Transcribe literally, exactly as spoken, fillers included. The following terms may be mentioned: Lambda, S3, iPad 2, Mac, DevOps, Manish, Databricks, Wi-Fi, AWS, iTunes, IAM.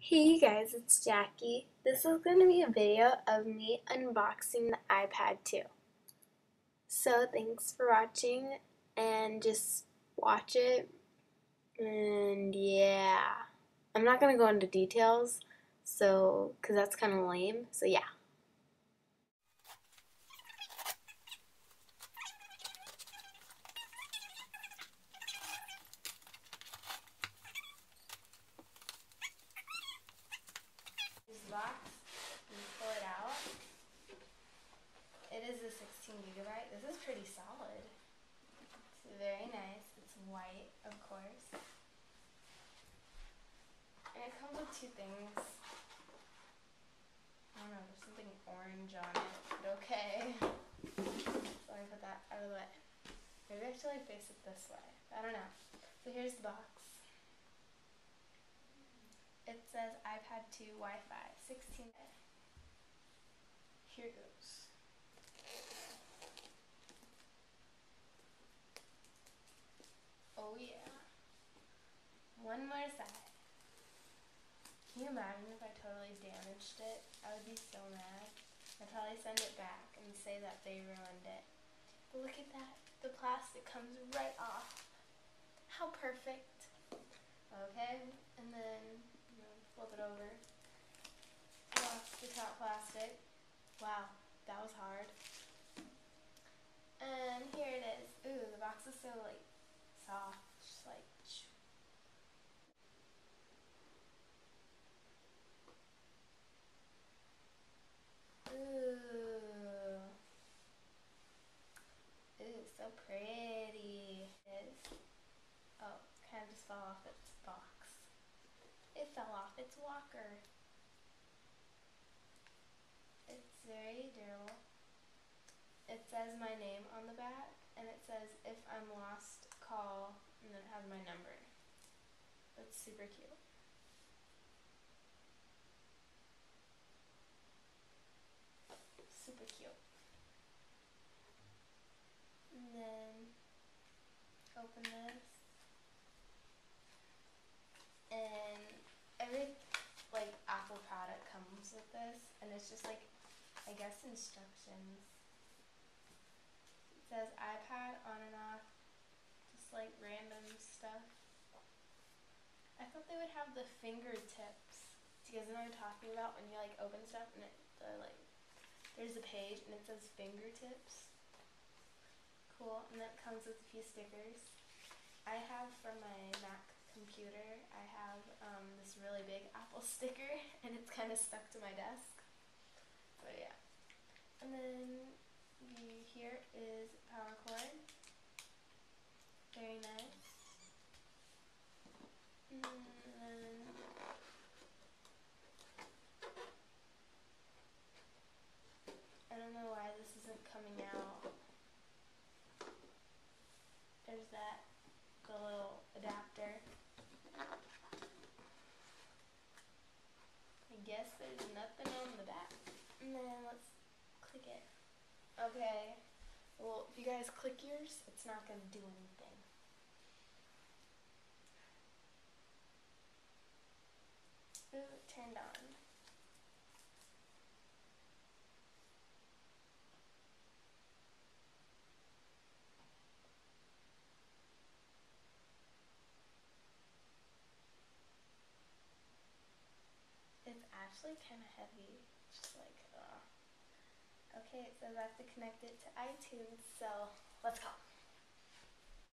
Hey you guys, it's Jackie. This is going to be a video of me unboxing the iPad two. So thanks for watching and just watch it. And yeah, I'm not going to go into details so because that's kind of lame. So yeah. Box, you pull it out. It is a sixteen gigabyte. This is pretty solid. It's very nice. It's white, of course. And it comes with two things. I don't know, there's something orange on it, but okay. So I put that out of the way. Maybe I should like face it this way. I don't know. So here's the box. It says iPad two Wi-Fi, sixteen. Here goes. Oh yeah. One more side. Can you imagine if I totally damaged it? I would be so mad. I'd probably send it back and say that they ruined it. But look at that. The plastic comes right off. How perfect. Okay, and then flip it over. Lost the top plastic. Wow, that was hard. And here it is. Ooh, the box is so like soft. Just like shoo. Ooh. Ooh, so pretty. It is. Oh, kind of just fell off its box. It fell off its walker. It's very durable. It says my name on the back, and it says, if I'm lost, call, and then it has my number. That's super cute. Super cute. And then, open this. And every like Apple product comes with this, and it's just like, I guess, instructions. It says iPad on and off, just like random stuff. I thought they would have the fingertips. Do you guys know what I'm talking about when you like open stuff and it they're like there's a page and it says fingertips. Cool, and that comes with a few stickers. I have from my Mac computer, I have um, this really big Apple sticker, and it's kind of stuck to my desk. But yeah. And then the, here is power cord. Very nice. And then I don't know why this isn't coming out. There's that. The little adapter. I guess there's nothing on the back. And then let's click it. Okay. Well, if you guys click yours, it's not going to do anything. Ooh, it turned on. It's actually kind of heavy, just like, ugh. Okay, so I have to connect it to iTunes, so let's go.